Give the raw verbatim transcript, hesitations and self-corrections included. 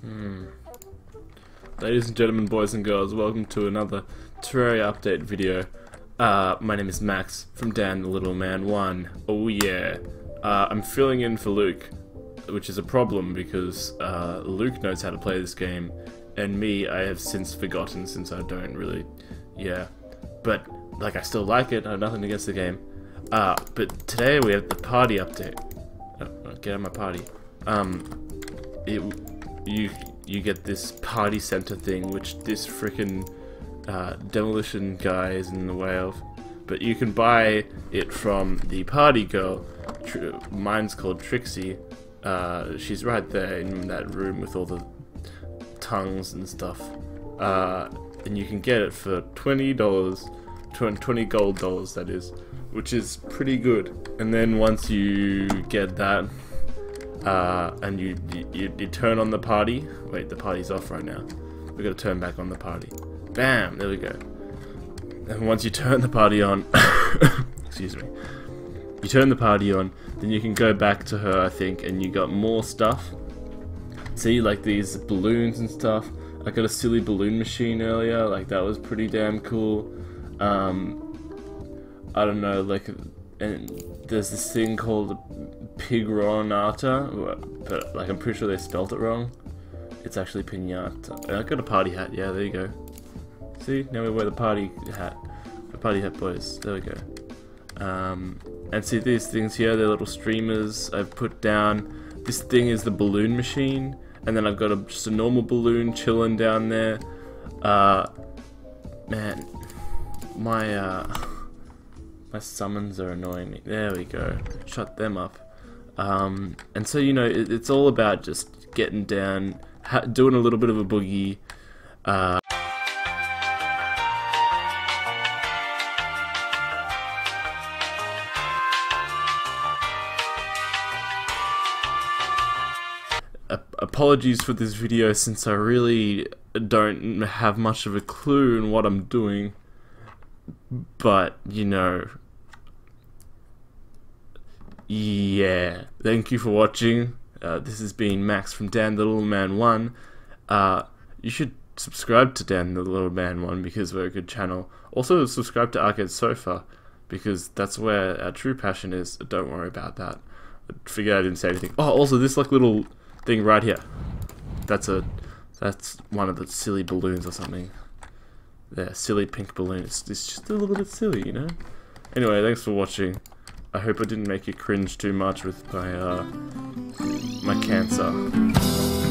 Hmm. Ladies and gentlemen, boys and girls, welcome to another Terraria update video. Uh, my name is Max from Dan the Little Man one. Oh yeah. Uh, I'm filling in for Luke, which is a problem because uh, Luke knows how to play this game, and me, I have since forgotten since I don't really, yeah. But, like, I still like it, I have nothing against the game. Uh, but today we have the party update. Oh, get out of my party. Um, it, you, you get this party center thing, which this frickin' uh, demolition guy is in the way of. But you can buy it from the party girl. Tr mine's called Trixie. Uh, she's right there in that room with all the tongues and stuff. Uh, and you can get it for twenty dollars, twenty gold dollars that is, which is pretty good. And then once you get that, uh, and you, you, you turn on the party, wait, the party's off right now. We've got to turn back on the party. Bam, there we go. And once you turn the party on, excuse me, you turn the party on, then you can go back to her, I think, and you got more stuff. See, like these balloons and stuff. I got a silly balloon machine earlier, like that was pretty damn cool. Um, I don't know, like, and there's this thing called Pigronata, but like I'm pretty sure they spelt it wrong. It's actually Pinata. I got a party hat, yeah, there you go. See, now we wear the party hat. The party hat boys, there we go. Um, and see these things here, they're little streamers I've put down. This thing is the balloon machine, and then I've got a, just a normal balloon chilling down there. Uh, man, my uh, my summons are annoying me. There we go, shut them up. Um, and so, you know, it, it's all about just getting down, ha doing a little bit of a boogie. Uh, Apologies for this video since I really don't have much of a clue in what I'm doing, but you know, yeah, thank you for watching. Uh, this has been Max from Dan the Little Man one. Uh, you should subscribe to Dan the Little Man one because we're a good channel. Also subscribe to Arcade Sofa because that's where our true passion is. Don't worry about that. I figured I didn't say anything. Oh, also this like little thing right here. That's a that's one of the silly balloons or something. There, silly pink balloon. It's, it's just a little bit silly, you know? Anyway, thanks for watching. I hope I didn't make you cringe too much with my uh my cancer.